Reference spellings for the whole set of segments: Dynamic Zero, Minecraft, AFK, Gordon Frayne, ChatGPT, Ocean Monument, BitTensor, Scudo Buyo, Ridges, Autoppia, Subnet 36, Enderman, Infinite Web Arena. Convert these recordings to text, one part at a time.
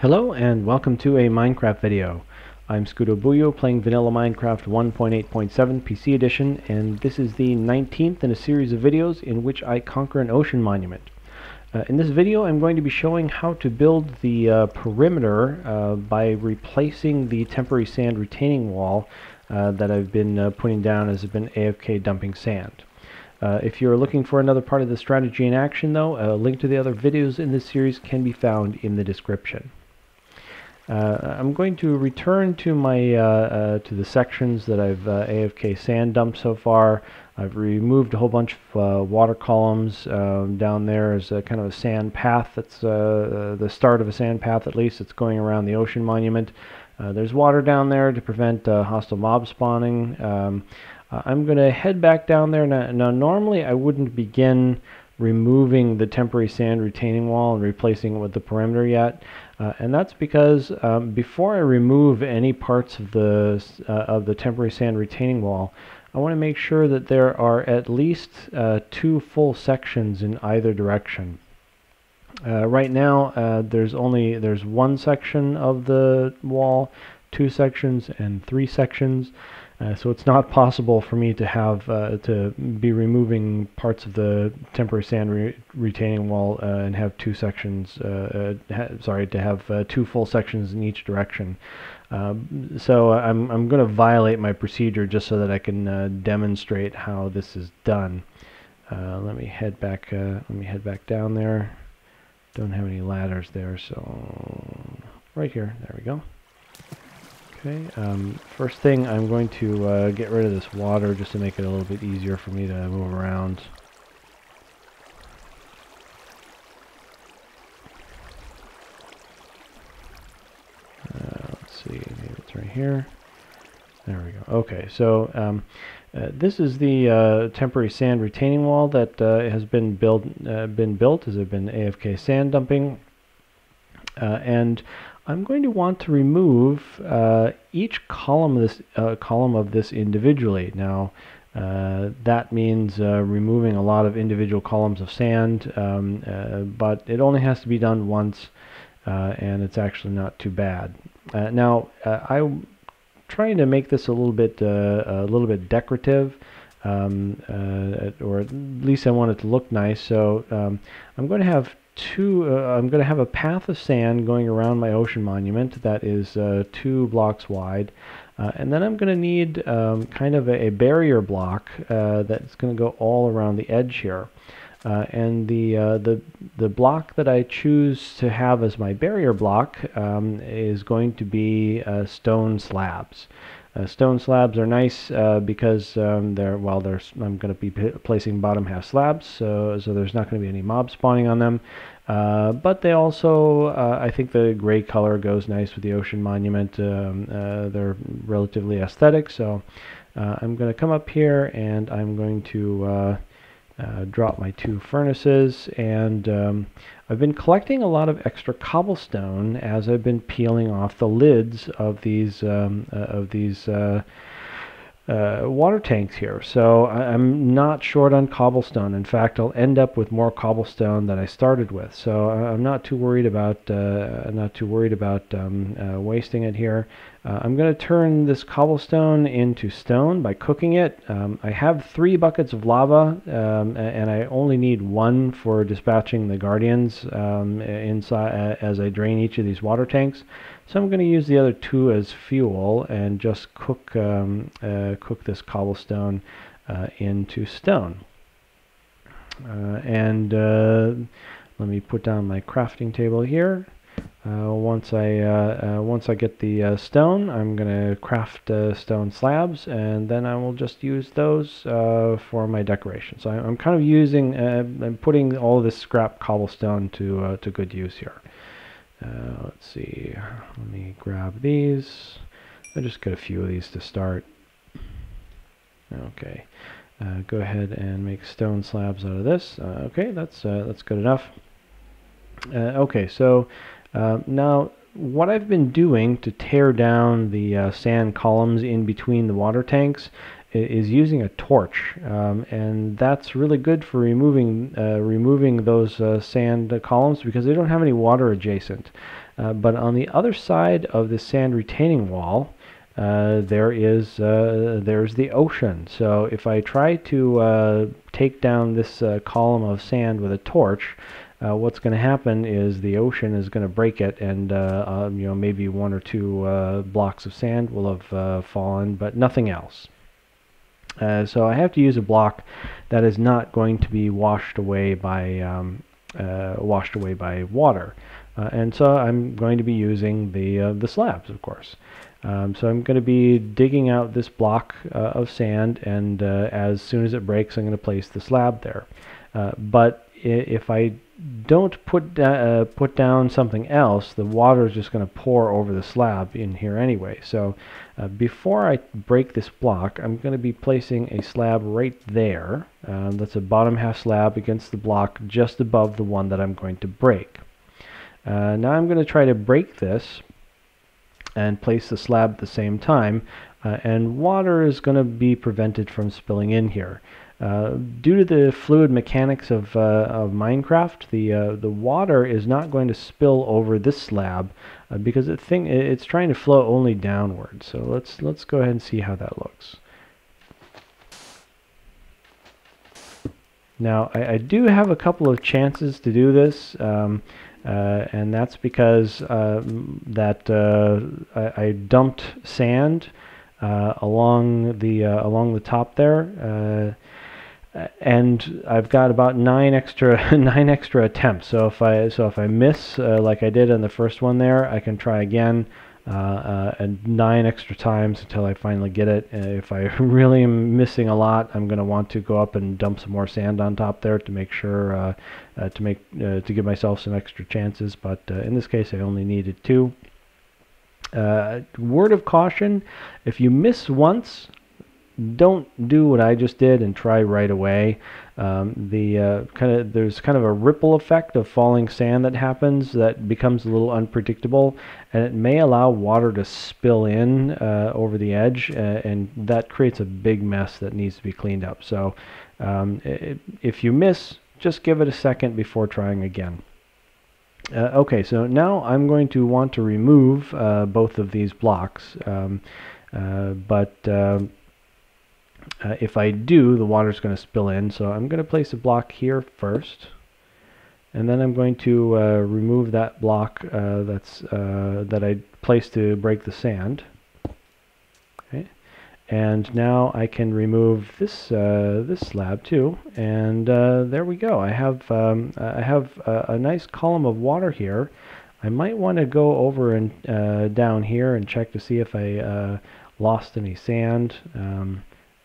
Hello and welcome to a Minecraft video. I'm Scudo Buyo playing Vanilla Minecraft 1.8.7 PC edition, and this is the 19th in a series of videos in which I conquer an ocean monument. In this video I'm going to be showing how to build the perimeter by replacing the temporary sand retaining wall that I've been putting down as I've been AFK dumping sand. If you're looking for another part of the strategy in action though, a link to the other videos in this series can be found in the description. I'm going to return to my to the sections that I've AFK sand dumped so far. I've removed a whole bunch of water columns. Down there is a kind of a sand path. That's the start of a sand path, at least. It's going around the ocean monument. There's water down there to prevent hostile mob spawning. I'm going to head back down there. Now normally I wouldn't begin removing the temporary sand retaining wall and replacing it with the perimeter yet, and that's because before I remove any parts of the temporary sand retaining wall, I want to make sure that there are at least two full sections in either direction. Right now there's one section of the wall, two sections, and three sections. So it's not possible for me to have to be removing parts of the temporary sand retaining wall and have two sections. To have two full sections in each direction. So I'm going to violate my procedure just so that I can demonstrate how this is done. Let me head back. Let me head back down there. Don't have any ladders there, so right here. There we go. Okay, first thing, I'm going to get rid of this water just to make it a little bit easier for me to move around. Let's see, maybe it's right here. There we go. Okay, so this is the temporary sand retaining wall that has been built as I've been AFK sand dumping. And I'm going to want to remove each column of this individually. Now, that means removing a lot of individual columns of sand, but it only has to be done once, and it's actually not too bad. Now, I'm trying to make this a little bit decorative. Or at least I want it to look nice. So I'm going to have a path of sand going around my ocean monument that is 2 blocks wide, and then I'm going to need kind of a barrier block that's going to go all around the edge here. And the block that I choose to have as my barrier block is going to be stone slabs. Stone slabs are nice because I'm going to be placing bottom half slabs, so there's not going to be any mob spawning on them. But they also, I think the gray color goes nice with the ocean monument. They're relatively aesthetic, so I'm going to come up here and I'm going to drop my 2 furnaces, and I've been collecting a lot of extra cobblestone as I've been peeling off the lids of these water tanks here. So I'm not short on cobblestone. In fact, I'll end up with more cobblestone than I started with. So I'm not too worried about wasting it here. I'm going to turn this cobblestone into stone by cooking it. I have 3 buckets of lava, and I only need 1 for dispatching the guardians inside as I drain each of these water tanks. So I'm going to use the other 2 as fuel and just cook this cobblestone into stone. And let me put down my crafting table here. Once I get the stone, I'm going to craft stone slabs, and then I will just use those for my decoration. So I'm kind of using, I'm putting all this scrap cobblestone to good use here. Let's see, let me grab these. I just got a few of these to start. Okay, go ahead and make stone slabs out of this. Okay, that's good enough. Okay, so now what I've been doing to tear down the sand columns in between the water tanks is using a torch, and that's really good for removing those sand columns because they don't have any water adjacent. But on the other side of the sand retaining wall, there's the ocean. So if I try to take down this column of sand with a torch, what's going to happen is the ocean is going to break it, and you know, maybe one or two blocks of sand will have fallen, but nothing else. So I have to use a block that is not going to be washed away by water, and so I'm going to be using the slabs, of course. So I'm going to be digging out this block of sand, and as soon as it breaks, I'm going to place the slab there. But if I don't put down something else, the water is just going to pour over the slab in here anyway. So before I break this block, I'm going to be placing a slab right there. That's a bottom half slab against the block just above the one that I'm going to break. Now I'm going to try to break this and place the slab at the same time, and water is going to be prevented from spilling in here. Due to the fluid mechanics of Minecraft, the water is not going to spill over this slab because it's trying to flow only downward. So let's go ahead and see how that looks. Now I do have a couple of chances to do this. And that's because I dumped sand along the top there, and I've got about nine extra attempts. So if I miss like I did on the first one there, I can try again and 9 extra times until I finally get it. If I really am missing a lot, I'm going to want to go up and dump some more sand on top there to make sure to give myself some extra chances. But in this case, I only needed 2. Word of caution: if you miss once, don't do what I just did and try right away. There's kind of a ripple effect of falling sand that happens that becomes a little unpredictable, and it may allow water to spill in over the edge, and that creates a big mess that needs to be cleaned up. So if you miss, just give it a second before trying again. Okay, so now I'm going to want to remove both of these blocks, but if I do, the water's going to spill in, so I'm going to place a block here first, and then I'm going to remove that block that I placed to break the sand. Okay. And now I can remove this this slab too, and there we go. I have a nice column of water here. I might want to go over and down here and check to see if I lost any sand.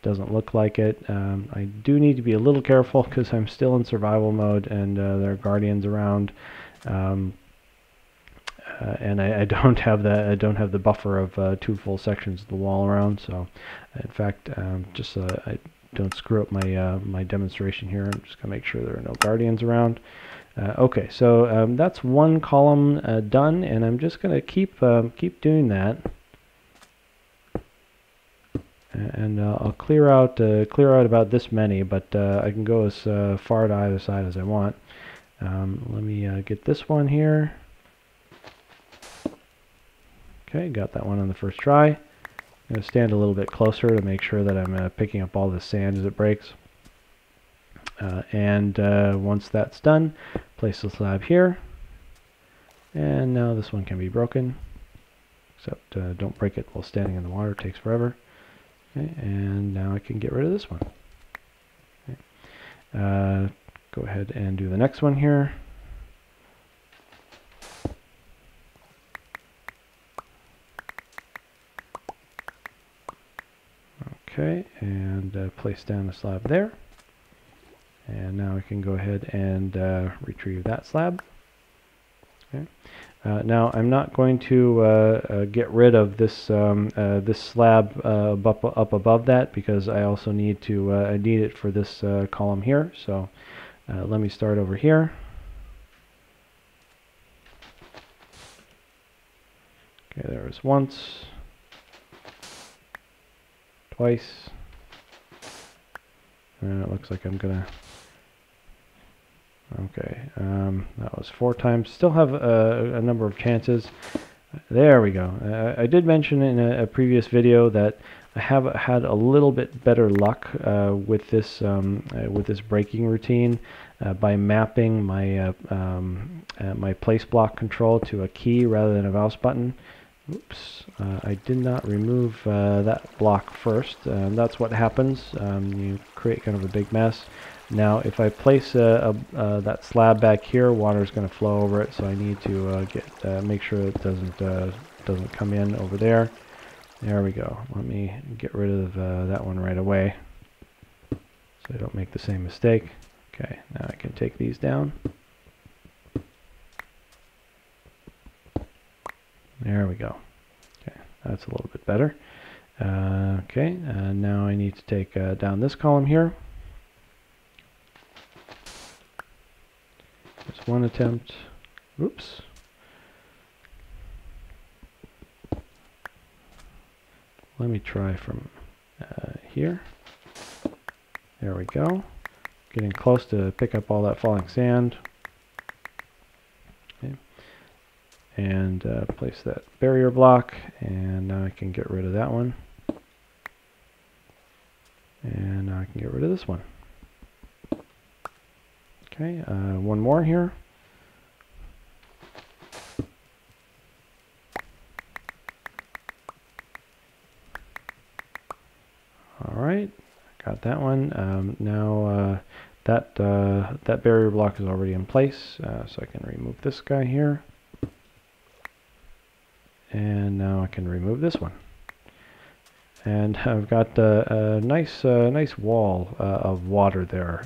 Doesn't look like it. I do need to be a little careful because I'm still in survival mode, and there are guardians around, and I don't have the buffer of 2 full sections of the wall around. So, in fact, just so I don't screw up my my demonstration here, I'm just gonna make sure there are no guardians around. Okay, so that's one column done, and I'm just gonna keep doing that. And I'll clear out about this many, but I can go as far to either side as I want. Let me get this one here. Okay, got that one on the first try. I'm going to stand a little bit closer to make sure that I'm picking up all the sand as it breaks. And once that's done, place the slab here. And now this one can be broken. Except don't break it while standing in the water, it takes forever. Okay, and now I can get rid of this one. Okay. Go ahead and do the next one here. Okay, and place down a slab there. And now I can go ahead and retrieve that slab. Okay. Now I'm not going to get rid of this this slab up above that, because I also need to I need it for this column here. So let me start over here. Okay, there was once, twice, and it looks like I'm gonna. Okay, that was 4 times. Still have a number of chances. There we go. I did mention in a previous video that I have had a little bit better luck with this breaking routine by mapping my my place block control to a key rather than a mouse button. Oops, I did not remove that block first. That's what happens. You create kind of a big mess. Now, if I place that slab back here, water is going to flow over it, so I need to make sure it doesn't come in over there. There we go. Let me get rid of that one right away, so I don't make the same mistake. Okay, now I can take these down. There we go. Okay, that's a little bit better. Okay, now I need to take down this column here. That's one attempt. Oops. Let me try from here. There we go. Getting close to pick up all that falling sand. Okay. And place that barrier block, and now I can get rid of that one. And now I can get rid of this one. Okay, one more here. Alright, got that one. Now that barrier block is already in place, so I can remove this guy here. And now I can remove this one. And I've got a nice wall of water there.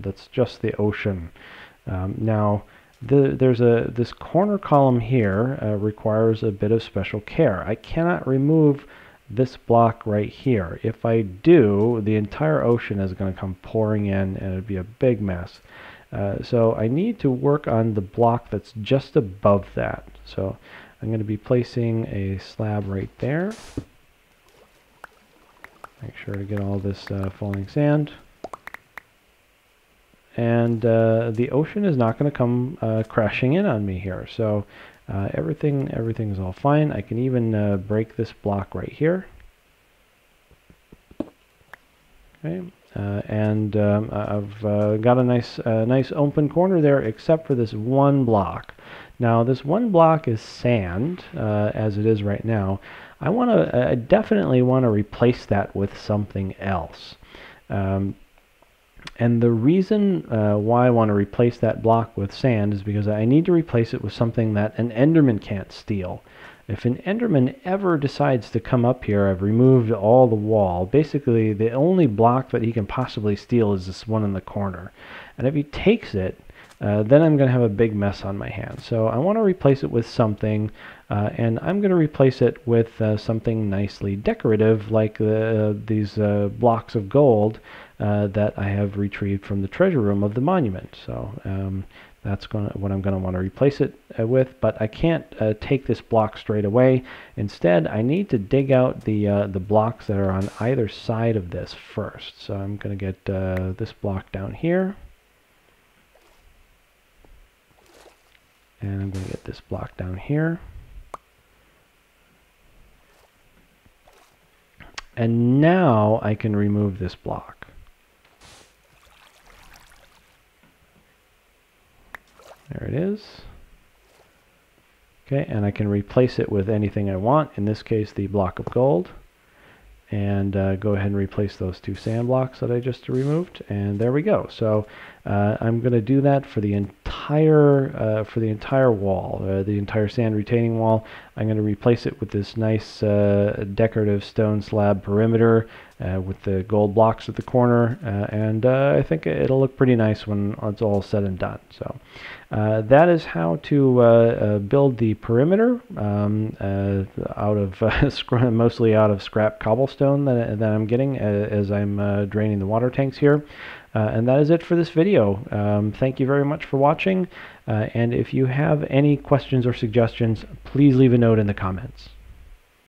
That's just the ocean. Now, this corner column here requires a bit of special care. I cannot remove this block right here. If I do, the entire ocean is going to come pouring in, and it'd be a big mess. So I need to work on the block that's just above that. So I'm going to be placing a slab right there. Make sure to get all this falling sand. And the ocean is not going to come crashing in on me here. So everything is all fine. I can even break this block right here. Okay. And I've got a nice open corner there, except for this one block. Now, this one block is sand, as it is right now. I definitely want to replace that with something else. And the reason why I want to replace that block with sand is because I need to replace it with something that an Enderman can't steal. If an Enderman ever decides to come up here, I've removed all the wall. Basically, the only block that he can possibly steal is this one in the corner. And if he takes it, then I'm going to have a big mess on my hands. So I want to replace it with something, and I'm going to replace it with something nicely decorative, like these blocks of gold that I have retrieved from the treasure room of the monument. So that's what I'm going to want to replace it with, but I can't take this block straight away. Instead, I need to dig out the blocks that are on either side of this first. So I'm going to get this block down here. And I'm going to get this block down here. And now I can remove this block. There it is. Okay, and I can replace it with anything I want, in this case the block of gold. And go ahead and replace those 2 sand blocks that I just removed, and there we go. So I'm going to do that for the entire wall, the entire sand retaining wall. I'm going to replace it with this nice decorative stone slab perimeter with the gold blocks at the corner, and I think it'll look pretty nice when it's all said and done. So that is how to build the perimeter out of mostly out of scrap cobblestone that I'm getting as I'm draining the water tanks here. And that is it for this video. Thank you very much for watching, and if you have any questions or suggestions, please leave a note in the comments.